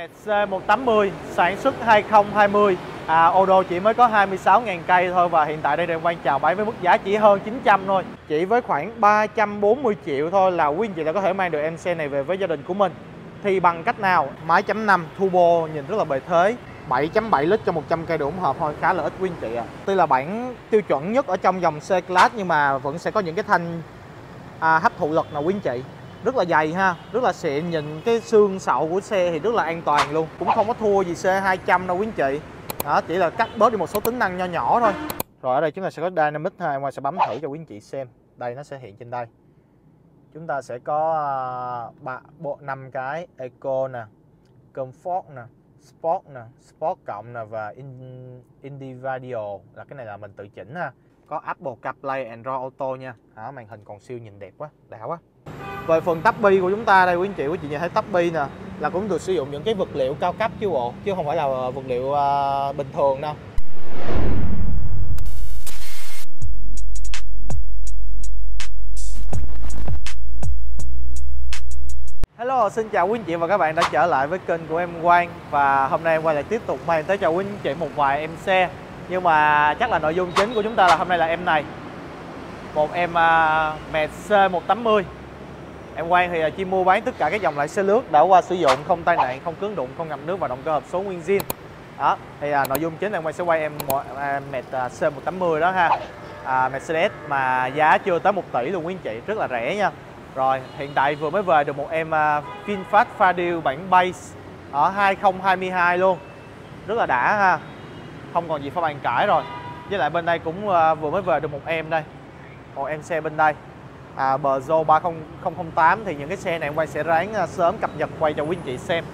Mercedes C180 sản xuất 2020, ô đô chỉ mới có 26.000 cây thôi và hiện tại đây đang quang chào bán với mức giá chỉ hơn 900 thôi. Chỉ với khoảng 340 triệu thôi là quý anh chị đã có thể mang được em xe này về với gia đình của mình. Thì bằng cách nào? Máy 0.5 turbo nhìn rất là bề thế, 7.7 lít cho 100 cây đủ hộp thôi, khá là ít quý anh chị ạ. Tuy là bản tiêu chuẩn nhất ở trong dòng xe class nhưng mà vẫn sẽ có những cái thanh hấp thụ lực nào quý anh chị. Rất là dày ha, rất là xịn, nhìn cái xương sậu của xe thì rất là an toàn luôn. Cũng không có thua gì C200 đâu quý anh chị. Đó, chỉ là cắt bớt đi một số tính năng nho nhỏ thôi. Rồi ở đây chúng ta sẽ có Dynamic ha, ngoài sẽ bấm thử cho quý anh chị xem. Đây nó sẽ hiện trên đây. Chúng ta sẽ có 5 cái Eco nè, Comfort nè, Sport nè, Sport cộng nè và Individual. Là cái này là mình tự chỉnh ha. Có Apple CarPlay, Android Auto nha. Đó, màn hình còn siêu nhìn đẹp quá, đã quá. Về phần tắp bi của chúng ta đây quý anh chị, quý chị nhìn thấy tắp bi nè là cũng được sử dụng những cái vật liệu cao cấp chứ bộ, chứ không phải là vật liệu bình thường đâu. Hello, xin chào quý anh chị và các bạn đã trở lại với kênh của em Quang. Và hôm nay em Quang lại tiếp tục mang tới cho quý anh chị một vài em xe. Nhưng mà chắc là nội dung chính của chúng ta là hôm nay là em này, một em Mercedes C180. Em Quang thì chỉ mua bán tất cả các dòng loại xe lướt đã qua sử dụng, không tai nạn, không cứng đụng, không ngập nước và động cơ hộp số nguyên zin. Đó, thì nội dung chính em Quang sẽ quay em Mercedes C180 đó ha, Mercedes mà giá chưa tới 1 tỷ luôn quý anh chị, rất là rẻ nha. Rồi, hiện tại vừa mới về được một em VinFast Fadil bản base ở 2022 luôn. Rất là đã ha, không còn gì phải bàn cãi rồi. Với lại bên đây cũng vừa mới về được một em đây, một em xe bên đây. Peugeot 3008 thì những cái xe này em Quang sẽ ráng sớm cập nhật quay cho quý anh chị xem.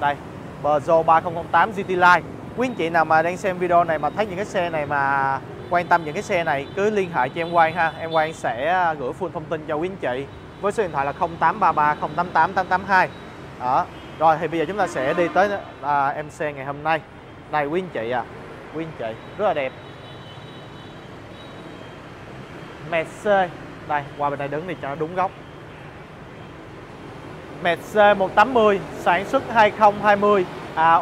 Đây, Peugeot 3008 GT Line. Quý anh chị nào mà đang xem video này mà thấy những cái xe này mà quan tâm những cái xe này cứ liên hệ cho em Quang ha. Em Quang sẽ gửi full thông tin cho quý anh chị với số điện thoại là 0833088882. Đó. Rồi thì bây giờ chúng ta sẽ đi tới em xe ngày hôm nay. Này quý anh chị à, quý anh chị rất là đẹp. Mercedes. Đây, qua bên đây đứng đi cho nó đúng góc. Mercedes C180 sản xuất 2020,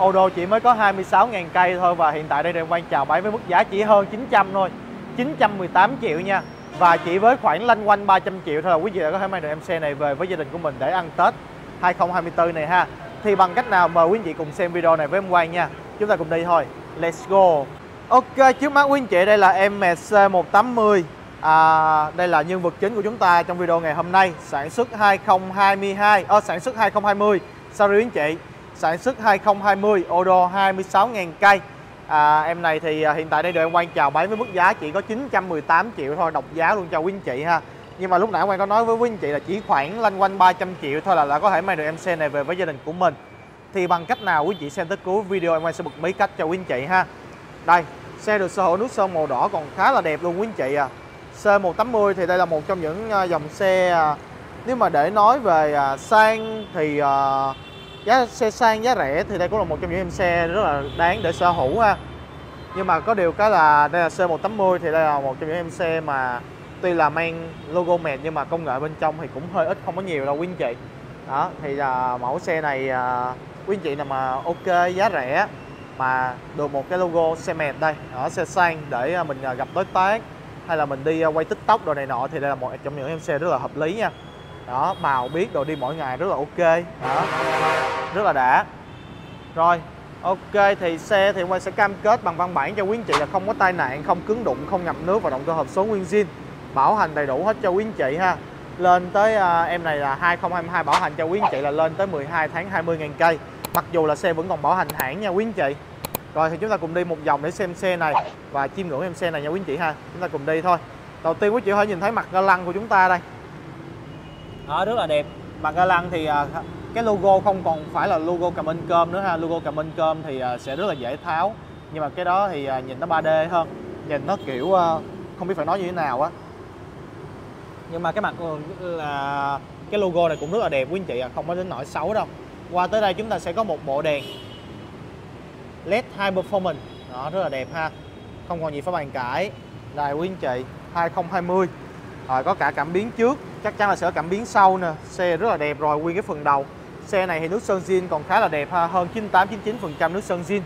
ô đô chỉ mới có 26.000 cây thôi và hiện tại đây đang quang chào bán với mức giá chỉ hơn 900 thôi, 918 triệu nha. Và chỉ với khoảng lanh quanh 300 triệu thôi là quý vị đã có thể mang được em xe này về với gia đình của mình để ăn Tết 2024 này ha. Thì bằng cách nào, mời quý vị cùng xem video này với em Quang nha. Chúng ta cùng đi thôi, let's go. Ok, trước mắt quý anh chị đây là em Mercedes C180. Đây là nhân vật chính của chúng ta trong video ngày hôm nay, sản xuất 2020, sorry quý anh chị, sản xuất 2020, ô đô 26.000 cây. Em này thì hiện tại đây được em Quang chào bán với mức giá chỉ có 918 triệu thôi, độc giá luôn cho quý anh chị ha. Nhưng mà lúc nãy Quang có nói với quý anh chị là chỉ khoảng lanh quanh 300 triệu thôi là có thể mang được em xe này về với gia đình của mình. Thì bằng cách nào, quý anh chị xem tới cuối video em Quang sẽ bật mí cách cho quý anh chị ha. Đây, xe được sở hữu nước sơn màu đỏ còn khá là đẹp luôn quý anh chị à. C180 thì đây là một trong những dòng xe, nếu mà để nói về sang thì giá xe sang giá rẻ thì đây cũng là một trong những em xe rất là đáng để sở hữu ha. Nhưng mà có điều cái là đây là C180 thì đây là một trong những em xe mà tuy là mang logo mệt nhưng mà công nghệ bên trong thì cũng hơi ít, không có nhiều đâu quý anh chị. Đó, thì là mẫu xe này quý anh chị nào mà ok giá rẻ mà được một cái logo xe mệt đây, ở xe sang để mình gặp đối tác hay là mình đi quay TikTok đồ này nọ thì đây là một trong những em xe rất là hợp lý nha. Đó, màu biết đồ đi mỗi ngày rất là ok. Đó, rất là đã. Rồi, ok thì xe thì Quang sẽ cam kết bằng văn bản cho quý anh chị là không có tai nạn, không cứng đụng, không ngập nước và động cơ hộp số nguyên zin. Bảo hành đầy đủ hết cho quý anh chị ha. Lên tới em này là 2022 bảo hành cho quý anh chị là lên tới 12 tháng 20.000 cây. Mặc dù là xe vẫn còn bảo hành hãng nha quý anh chị. Rồi thì chúng ta cùng đi một vòng để xem xe này và chiêm ngưỡng em xe này nha quý anh chị ha. Chúng ta cùng đi thôi. Đầu tiên quý chị có thể nhìn thấy mặt ga lăng của chúng ta đây. Đó, rất là đẹp. Mặt ga lăng thì cái logo không còn phải là logo cầm in cơm nữa ha. Logo cầm in cơm thì sẽ rất là dễ tháo. Nhưng mà cái đó thì nhìn nó 3D hơn. Nhìn nó kiểu không biết phải nói như thế nào á. Nhưng mà cái mặt là cái logo này cũng rất là đẹp quý anh chị, không có đến nỗi xấu đâu. Qua tới đây chúng ta sẽ có một bộ đèn LED high performance. Đó, rất là đẹp ha. Không còn gì phải bàn cãi. Đây quý anh chị, 2020. Rồi có cả cảm biến trước, chắc chắn là sẽ có cảm biến sau nè. Xe rất là đẹp rồi, nguyên cái phần đầu. Xe này thì nước sơn zin còn khá là đẹp ha, hơn 98-99% nước sơn zin.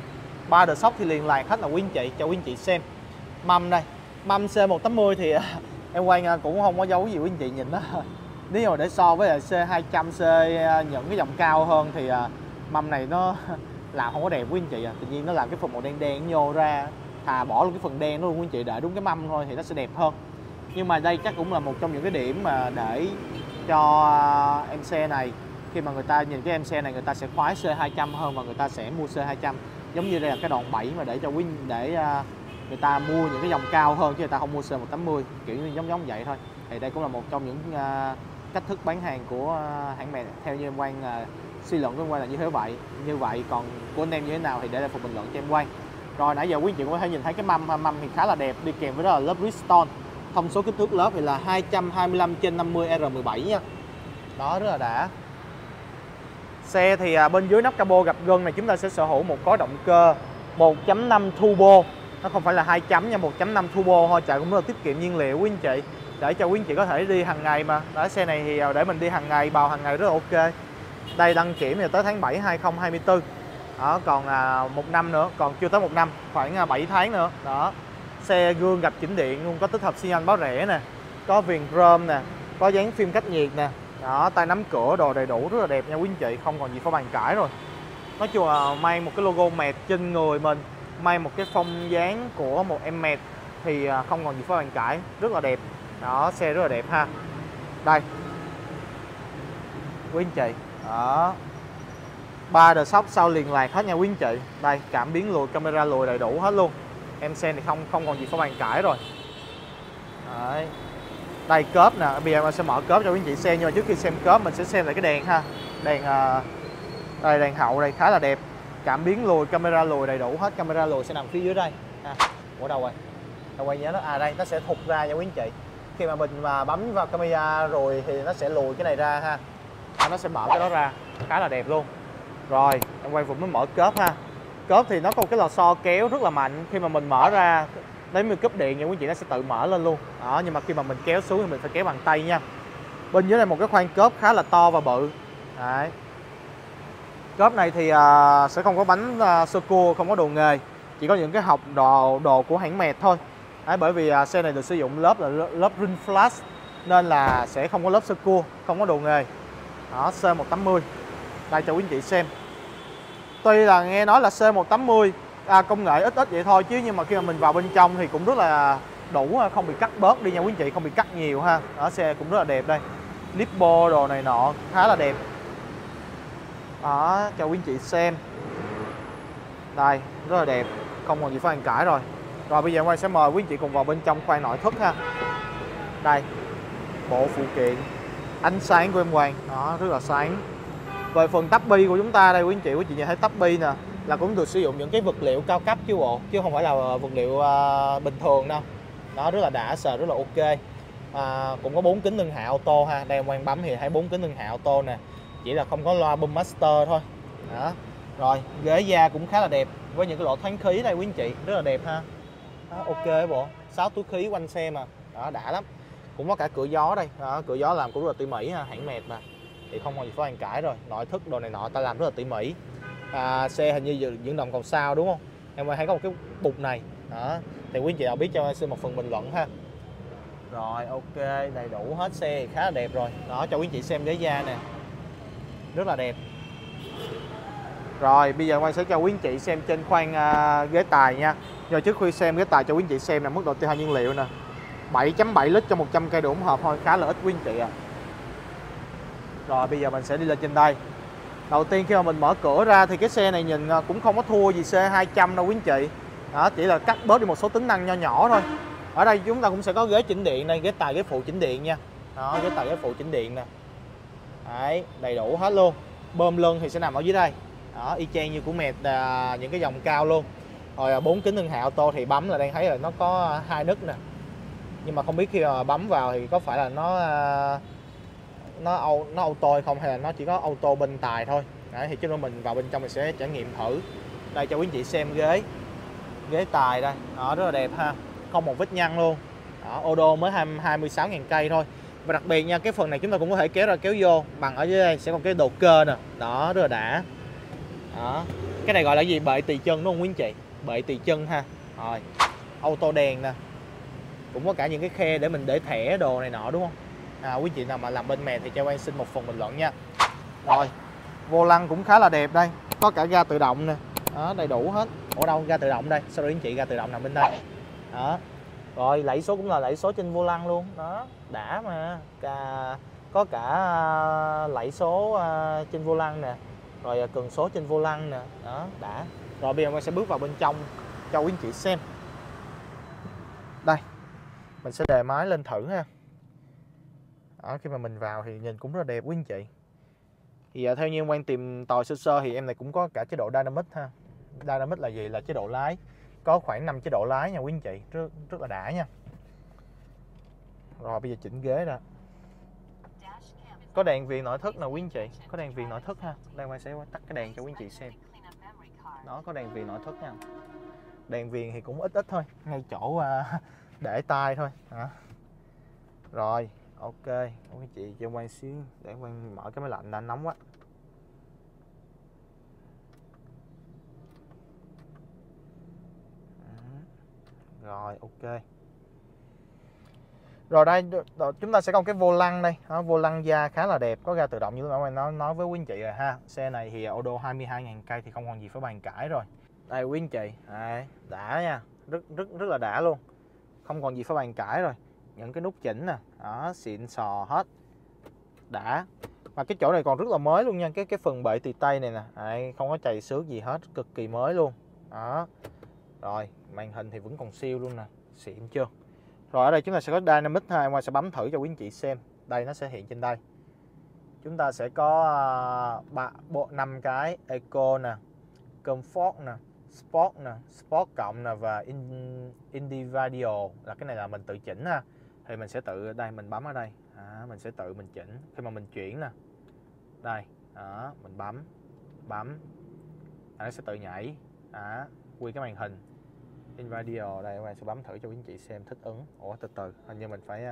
3 đợt sóc thì liền lạc hết là quý anh chị, cho quý anh chị xem. Mâm đây, mâm C180 thì em quay cũng không có giấu gì quý anh chị nhìn đó. Nếu mà để so với C200, C những cái dòng cao hơn thì mâm này nó làm không có đẹp quý anh chị à. Tự nhiên nó làm cái phần màu đen đen nhô ra, thà bỏ luôn cái phần đen đó luôn quý anh chị, để đúng cái mâm thôi thì nó sẽ đẹp hơn. Nhưng mà đây chắc cũng là một trong những cái điểm mà để cho em xe này, khi mà người ta nhìn cái em xe này người ta sẽ khoái C200 hơn và người ta sẽ mua C200. Giống như đây là cái đoạn 7 mà để cho quý để người ta mua những cái dòng cao hơn chứ người ta không mua C180, kiểu như giống vậy thôi. Thì đây cũng là một trong những cách thức bán hàng của hãng mẹ, theo như em Quang suy luận của em Quang là như thế vậy. Như vậy còn của anh em như thế nào thì để lại phần bình luận cho em Quang. Rồi nãy giờ quý chị cũng có thể nhìn thấy cái mâm thì khá là đẹp, đi kèm với đó là lớp Bridgestone. Thông số kích thước lớp thì là 225/50R17 nha. Đó, rất là đã. Xe thì bên dưới nắp cabo gập gân này chúng ta sẽ sở hữu một có động cơ 1.5 turbo. Nó không phải là 2 chấm nha, 1.5 turbo thôi, chạy cũng rất là tiết kiệm nhiên liệu quý anh chị. Để cho quý anh chị có thể đi hàng ngày mà. Đó, xe này thì để mình đi hàng ngày, bào hàng ngày rất là ok. Đây đăng kiểm thì tới tháng 7 2024. Đó, còn một năm nữa, còn chưa tới một năm, khoảng 7 tháng nữa. Đó. Xe gương gập chỉnh điện luôn, có tích hợp xi nhan báo rẽ nè, có viền chrome nè, có dán phim cách nhiệt nè. Đó, tay nắm cửa đồ đầy đủ, rất là đẹp nha quý anh chị, không còn gì phải bàn cãi rồi. Nói chung là mang một cái logo mệt trên người mình, mang một cái phong dáng của một em mệt thì không còn gì phải bàn cãi, rất là đẹp. Đó, xe rất là đẹp ha. Đây quý anh chị, đó, 3 đờ sóc sau liền lạc hết nha quý anh chị. Đây, cảm biến lùi, camera lùi đầy đủ hết luôn. Em xe này không còn gì phải bàn cãi rồi. Đấy. Đây cớp nè, bây giờ mình sẽ mở cớp cho quý anh chị xem, nhưng mà trước khi xem cớp mình sẽ xem lại cái đèn ha. Đèn đây, đèn hậu đây khá là đẹp. Cảm biến lùi, camera lùi đầy đủ hết, camera lùi sẽ nằm phía dưới đây. À, ở đâu rồi? Đâu quay nhớ nó, à đây, nó sẽ thụt ra nha quý anh chị. Khi mà mình mà bấm vào camera rồi thì nó sẽ lùi cái này ra ha. À, nó sẽ mở cái đó ra, khá là đẹp luôn. Rồi, em quay vừa mới mở cớp ha. Cớp thì nó có một cái lò xo kéo rất là mạnh, khi mà mình mở ra lấy mình cúp điện nha quý anh chị, nó sẽ tự mở lên luôn. Đó, nhưng mà khi mà mình kéo xuống thì mình phải kéo bằng tay nha. Bên dưới này một cái khoang cớp khá là to và bự. Đấy. Cớp này thì sẽ không có bánh sơ cua, không có đồ nghề, chỉ có những cái hộp đồ của hãng mẹt thôi. Đấy, bởi vì xe này được sử dụng lớp là lớp ring flash nên là sẽ không có lớp sơ cua, không có đồ nghề. Đó, C180 đây cho quý anh chị xem. Tuy là nghe nói là C180 công nghệ ít vậy thôi chứ, nhưng mà khi mà mình vào bên trong thì cũng rất là đủ, không bị cắt bớt đi nha quý anh chị, không bị cắt nhiều ha. Đó, xe cũng rất là đẹp đây, lipo đồ này nọ khá là đẹp. Đó, cho quý anh chị xem. Đây, rất là đẹp, không còn gì phải bàn cãi rồi. Rồi bây giờ Quang sẽ mời quý anh chị cùng vào bên trong khoang nội thất ha. Đây, bộ phụ kiện, ánh sáng của em Quang, đó, rất là sáng. Về phần tắp bi của chúng ta đây quý anh chị, quý chị nhìn thấy tắp bi nè, là cũng được sử dụng những cái vật liệu cao cấp chứ bộ, chứ không phải là vật liệu bình thường đâu. Nó rất là đã, sờ rất là ok. Cũng có 4 kính nâng hạ ô tô ha. Đây Quang bấm thì thấy 4 kính nâng hạ ô tô nè, chỉ là không có loa boom master thôi. Đó. Rồi ghế da cũng khá là đẹp, với những cái lỗ thoáng khí đây quý anh chị, rất là đẹp ha. Đó, ok bộ, 6 túi khí quanh xe mà. Đó, đã lắm. Cũng có cả cửa gió đây. Đó, cửa gió làm cũng rất là tỉ mỉ ha, hãng mẹt mà, thì không còn gì phải bàn cãi rồi. Nội thất đồ này nọ ta làm rất là tỉ mỉ. Xe hình như những đồng cầu sao đúng không? Em thấy có một cái bục này. Đó, thì quý anh chị nào biết cho em xin một phần bình luận ha. Rồi ok, đầy đủ hết, xe thì khá là đẹp rồi. Đó, cho quý anh chị xem ghế da nè, rất là đẹp. Rồi bây giờ Quang sẽ cho quý anh chị xem trên khoang ghế tài nha. Rồi trước khi xem ghế tài cho quý anh chị xem là mức độ tiêu hao nhiên liệu nè, 7.7 lít cho 100 cây đủ hộp thôi, khá là ít quý anh chị ạ. Rồi bây giờ mình sẽ đi lên trên đây. Đầu tiên khi mà mình mở cửa ra thì cái xe này nhìn cũng không có thua gì C200 đâu quý anh chị. Đó, chỉ là cắt bớt đi một số tính năng nho nhỏ thôi. Ở đây chúng ta cũng sẽ có ghế chỉnh điện đây, ghế tài ghế phụ chỉnh điện nha. Đó, ghế tài ghế phụ chỉnh điện nè. Đấy, đầy đủ hết luôn. Bơm lưng thì sẽ nằm ở dưới đây. Đó, y chang như của mẹt những cái dòng cao luôn. Rồi 4 kính nâng hạ ô tô thì bấm là đang thấy là nó có 2 nấc nè. Nhưng mà không biết khi mà bấm vào thì có phải là nó auto hay không, hay là nó chỉ có auto bên tài thôi. Đấy, thì chứ nó mình vào bên trong mình sẽ trải nghiệm thử. Đây cho quý anh chị xem ghế tài đây. Đó, rất là đẹp ha, không một vết nhăn luôn. Đó, ô đô mới 26.000 cây thôi Và đặc biệt nha, cái phần này chúng ta cũng có thể kéo ra kéo vô bằng ở dưới đây sẽ còn cái đầu cơ nè, đó rất là đã. Đó. Cái này gọi là gì? Bệ tỳ chân đúng không quý anh chị? Bệ tỳ chân ha. Rồi. Auto đèn nè. Cũng có cả những cái khe để mình để thẻ đồ này nọ đúng không? À, quý chị nào mà làm bên mẹ thì cho em xin một phần bình luận nha. Rồi. Vô lăng cũng khá là đẹp đây. Có cả ga tự động nè. Đó, đầy đủ hết. Ở đâu ga tự động đây? Sau đó anh chị ga tự động nằm bên đây. Đó. Rồi lẫy số cũng là lẫy số trên vô lăng luôn. Đó, đã mà. Có cả lẫy số trên vô lăng nè. Rồi cần số trên vô lăng nè. Đó, đã. Rồi bây giờ mình sẽ bước vào bên trong cho quý anh chị xem. Đây. Mình sẽ đề máy lên thử ha. Đó, khi mà mình vào thì nhìn cũng rất là đẹp quý anh chị. Thì theo như quan tìm tòi sơ sơ thì em này cũng có cả chế độ Dynamic ha. Dynamic là gì? Là chế độ lái. Có khoảng 5 chế độ lái nha quý anh chị. Rất là đã nha. Rồi bây giờ chỉnh ghế ra. Có đèn viền nội thất nè quý anh chị. Có đèn viền nội thất ha. Đây mình sẽ tắt cái đèn cho quý anh chị xem. Đó, có đèn viền nội thất nha. Đèn viền thì cũng ít thôi. Ngay chỗ để tay thôi. Hả? Rồi. Ok, quý chị cho quay xíu để quay mở cái máy lạnh đã, nóng quá. Rồi, ok. Rồi đây, chúng ta sẽ có cái vô lăng đây. Vô lăng da khá là đẹp, có ga tự động như lúc nãy nói với quý anh chị rồi ha. Xe này thì ô đô 22.000 cây thì không còn gì phải bàn cãi rồi. Đây quý anh chị, đây, đã nha, rất là đã luôn. Không còn gì phải bàn cãi rồi. Những cái nút chỉnh nè, đó, xịn sò hết. Đã. Và cái chỗ này còn rất là mới luôn nha. Cái phần bệ tì tay này nè. Đấy, không có chày xước gì hết. Cực kỳ mới luôn. Đó. Rồi, màn hình thì vẫn còn siêu luôn nè. Xịn chưa? Rồi ở đây chúng ta sẽ có Dynamic ha. Em sẽ bấm thử cho quý anh chị xem. Đây nó sẽ hiện trên đây. Chúng ta sẽ có 5 cái Eco nè, Comfort nè, Sport nè, Sport cộng nè, và Individual. Là cái này là mình tự chỉnh ha. Thì mình sẽ tự, đây mình bấm ở đây, mình sẽ tự mình chỉnh khi mà mình chuyển nè, đây, đó, mình bấm, nó sẽ tự nhảy, quy cái màn hình, in video, đây mình sẽ bấm thử cho quý anh chị xem thích ứng, ủa từ, hình như mình phải,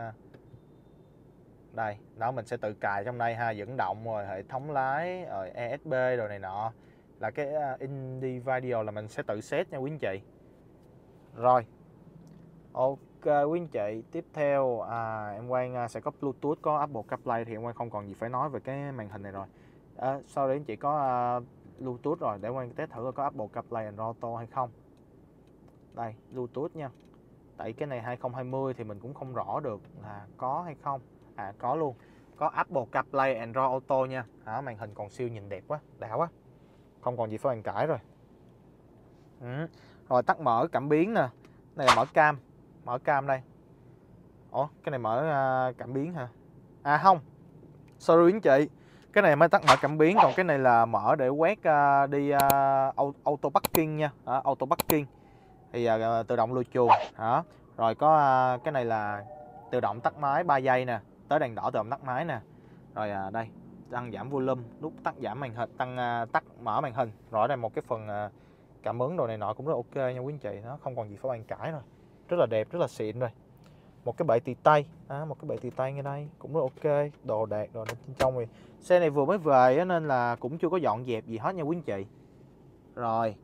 đây, đó mình sẽ tự cài trong đây ha, dẫn động rồi hệ thống lái, rồi ESP rồi này nọ, là cái in video là mình sẽ tự set nha quý anh chị, rồi, ok. Ok quý anh chị, tiếp theo em Quang sẽ có Bluetooth, có Apple CarPlay thì em Quang không còn gì phải nói về cái màn hình này rồi. Sau đấy anh chị có Bluetooth rồi, để Quang test thử có Apple CarPlay Android Auto hay không. Đây, Bluetooth nha. Tại cái này 2020 thì mình cũng không rõ được là có hay không. À có luôn, có Apple CarPlay Android Auto nha. Màn hình còn siêu, nhìn đẹp quá, đã quá. Không còn gì phải bàn cãi rồi. Rồi tắt mở cảm biến nè. Này là mở cam. Mở cam đây. Ủa, cái này mở cảm biến hả? À không. Sorry anh chị. Cái này mới tắt mở cảm biến, còn cái này là mở để quét đi auto parking nha, auto parking. Thì tự động lùi chuồng đó. Rồi có cái này là tự động tắt máy 3 giây nè, tới đèn đỏ tự động tắt máy nè. Rồi đây, tăng giảm volume, nút tắt giảm màn hình, tắt mở màn hình. Rồi đây một cái phần cảm ứng đồ này nọ cũng rất ok nha quý anh chị, nó không còn gì phải bàn cãi rồi. Rất là đẹp, rất là xịn rồi. Một cái bệ tì tay, một cái bệ tì tay ngay đây cũng rất ok, đồ đạc rồi bên trong rồi. Xe này vừa mới về nên là cũng chưa có dọn dẹp gì hết nha quý anh chị. Rồi.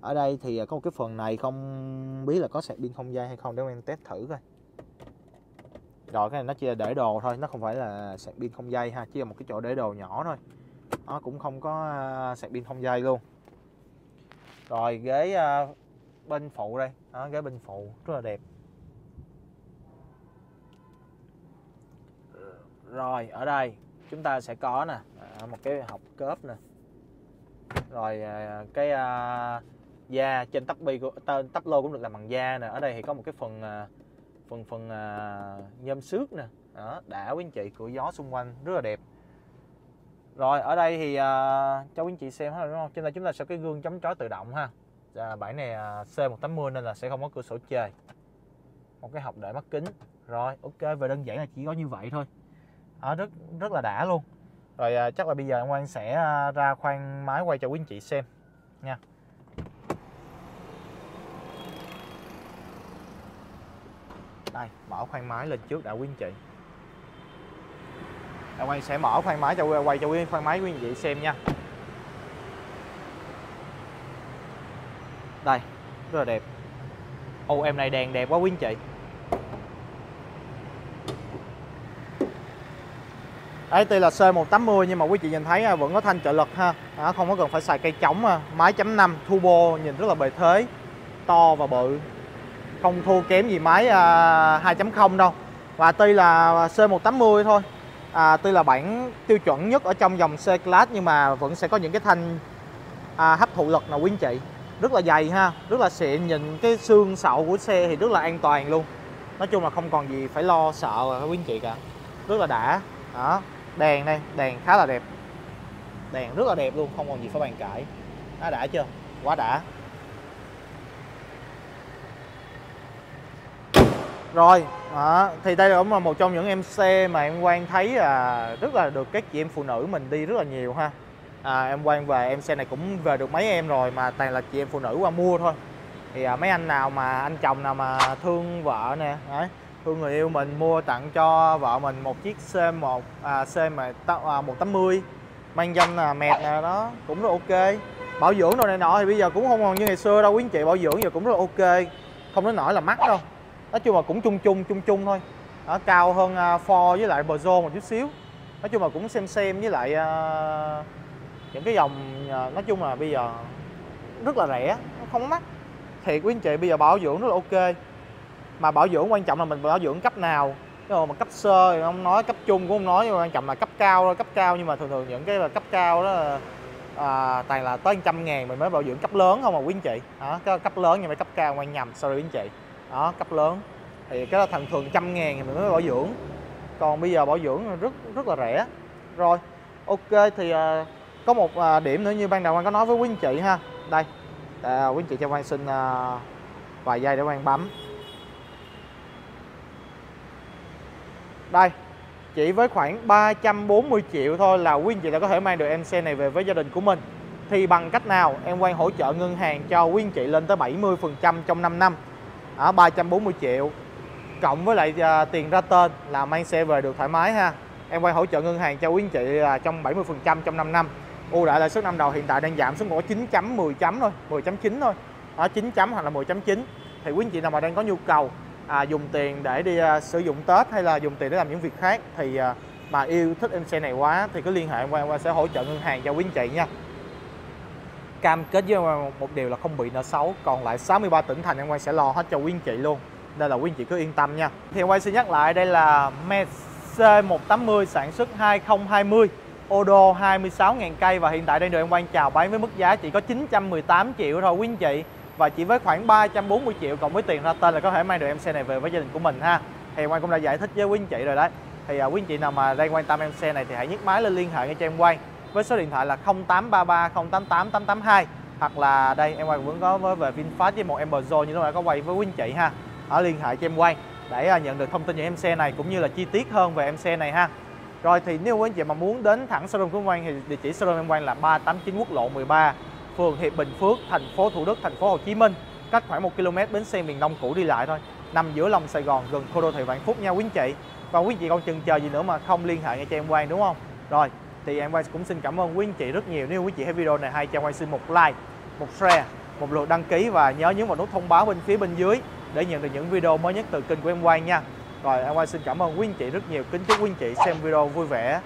Ở đây thì có một cái phần này không biết là có sạc pin không dây hay không, để em test thử coi. Rồi cái này nó chỉ là để đồ thôi, nó không phải là sạc pin không dây ha, chỉ là một cái chỗ để đồ nhỏ thôi. Nó cũng không có sạc pin không dây luôn. Rồi ghế bên phụ đây, ghế bên phụ rất là đẹp. Rồi ở đây chúng ta sẽ có nè, một cái hộc cớp nè. Rồi cái da trên tắp lô cũng được làm bằng da nè. Ở đây thì có một cái phần nhôm xước nè. Đó, đã quý anh chị, cửa gió xung quanh rất là đẹp. Rồi ở đây thì cho quý anh chị xem hết đúng không? Trên đây chúng ta sẽ có cái gương chống chói tự động ha. Bãi này C180 nên là sẽ không có cửa sổ trời. Một cái hộc để mắt kính. Rồi ok, về đơn giản là chỉ có như vậy thôi. Rất là đã luôn. Rồi chắc là bây giờ anh Quang sẽ ra khoang máy quay cho quý anh chị xem nha. Đây, mở khoang máy lên trước đã quý anh chị. Quang sẽ mở khoang máy cho quay cho quý khoang máy quý anh chị xem nha. Đây, rất là đẹp. Ô em này đèn đẹp quá quý anh chị. Đấy, tuy là C180 nhưng mà quý chị nhìn thấy vẫn có thanh trợ lực ha. Đó, không có cần phải xài cây chống. Máy 0.5 turbo nhìn rất là bề thế, to và bự, không thua kém gì máy 2.0 đâu. Và tuy là C180 thôi, tuy là bản tiêu chuẩn nhất ở trong dòng C-Class nhưng mà vẫn sẽ có những cái thanh hấp thụ lực nào quý anh chị. Rất là dày ha, rất là xịn, nhìn cái xương sậu của xe thì rất là an toàn luôn. Nói chung là không còn gì phải lo sợ quý anh chị cả. Rất là đã. Đó, đèn đây, đèn khá là đẹp. Đèn rất là đẹp luôn, không còn gì phải bàn cãi. Nó đã chưa? Quá đã. Rồi, đó, thì đây là một trong những em xe mà em Quang thấy là rất là được các chị em phụ nữ mình đi rất là nhiều ha. Em Quang về em xe này cũng về được mấy em rồi mà toàn là chị em phụ nữ qua mua thôi. Thì mấy anh nào mà anh chồng nào mà thương vợ nè, đấy, thương người yêu mình, mua tặng cho vợ mình một chiếc C180 mang danh là mẹt nè, đó cũng rất ok. Bảo dưỡng đồ này nọ thì bây giờ cũng không còn như ngày xưa đâu quý anh chị, bảo dưỡng giờ cũng rất ok, không đến nỗi là mắc đâu. Nói chung là cũng chung thôi. Đó, cao hơn Ford với lại Peugeot một chút xíu. Nói chung là cũng xem với lại những cái dòng, nói chung là bây giờ rất là rẻ, không mắc. Thiệt quý anh chị, bây giờ bảo dưỡng rất là ok. Mà bảo dưỡng quan trọng là mình bảo dưỡng cấp nào. Nếu mà cấp sơ thì không nói, cấp trung cũng không nói, nhưng mà quan trọng là cấp cao thôi, cấp cao. Nhưng mà thường thường những cái là cấp cao đó là toàn là tới 100.000 mình mới bảo dưỡng cấp lớn không mà quý anh chị. Đó, cái cấp lớn nhưng mà cấp cao quan nhầm, sorry quý anh chị. Đó, cấp lớn thì cái là thường thường 100.000 thì mình mới bảo dưỡng. Còn bây giờ bảo dưỡng rất là rẻ. Rồi, ok thì có một điểm nữa như ban đầu anh có nói với quý anh chị ha. Đây, quý anh chị cho Quang xin vài giây để Quang bấm. Đây, chỉ với khoảng 340 triệu thôi là quý anh chị đã có thể mang được em xe này về với gia đình của mình. Thì bằng cách nào em Quang hỗ trợ ngân hàng cho quý anh chị lên tới 70% trong 5 năm. Ở 340 triệu cộng với lại tiền ra tên là mang xe về được thoải mái ha. Em Quang hỗ trợ ngân hàng cho quý anh chị trong 70% trong 5 năm. Ưu đãi lãi suất năm đầu hiện tại đang giảm xuống có 9.10 thôi, 10.9 thôi. Ở 9 hoặc là 10.9. Thì quý anh chị nào mà đang có nhu cầu dùng tiền để đi sử dụng Tết hay là dùng tiền để làm những việc khác thì mà yêu thích em xe này quá thì cứ liên hệ em Quang sẽ hỗ trợ ngân hàng cho quý anh chị nha. Cam kết với em Quang một điều là không bị nợ xấu, còn lại 63 tỉnh thành em Quang sẽ lo hết cho quý anh chị luôn. Nên là quý anh chị cứ yên tâm nha. Thì em Quang xin nhắc lại, đây là Mercedes C180 sản xuất 2020, ô đô 26.000 cây và hiện tại đang được em Quang chào bán với mức giá chỉ có 918 triệu thôi quý anh chị. Và chỉ với khoảng 340 triệu cộng với tiền ra tên là có thể mang được em xe này về với gia đình của mình ha. Thì Quang cũng đã giải thích với quý anh chị rồi đấy. Thì quý anh chị nào mà đang quan tâm em xe này thì hãy nhấc máy lên liên hệ ngay cho em Quang với số điện thoại là 0833088882. Hoặc là đây em Quang vẫn có về VinFast với một em Peugeot như lúc nãy có quay với quý anh chị ha. Ở liên hệ cho em Quang để nhận được thông tin về em xe này cũng như là chi tiết hơn về em xe này ha. Rồi thì nếu quý anh chị mà muốn đến thẳng showroom của Quang thì địa chỉ showroom em Quang là 389 quốc lộ 13, phường Hiệp Bình Phước, thành phố Thủ Đức, thành phố Hồ Chí Minh, cách khoảng 1 km bến xe miền Đông cũ đi lại thôi, nằm giữa lòng Sài Gòn, gần khu đô thị Vạn Phúc nha quý anh chị. Và quý anh chị còn chần chờ gì nữa mà không liên hệ ngay cho em Quang đúng không? Rồi thì em Quang cũng xin cảm ơn quý anh chị rất nhiều. Nếu quý anh chị thấy video này hay cho em Quang xin một like, một share, một lượt đăng ký và nhớ nhấn vào nút thông báo bên phía bên dưới để nhận được những video mới nhất từ kênh của em Quang nha. Rồi em Quang xin cảm ơn quý anh chị rất nhiều. Kính chúc quý anh chị xem video vui vẻ,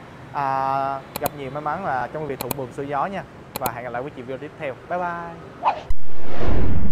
gặp nhiều may mắn là trong việc thuận buồm xuôi gió nha. Và hẹn gặp lại quý chị video tiếp theo. Bye bye.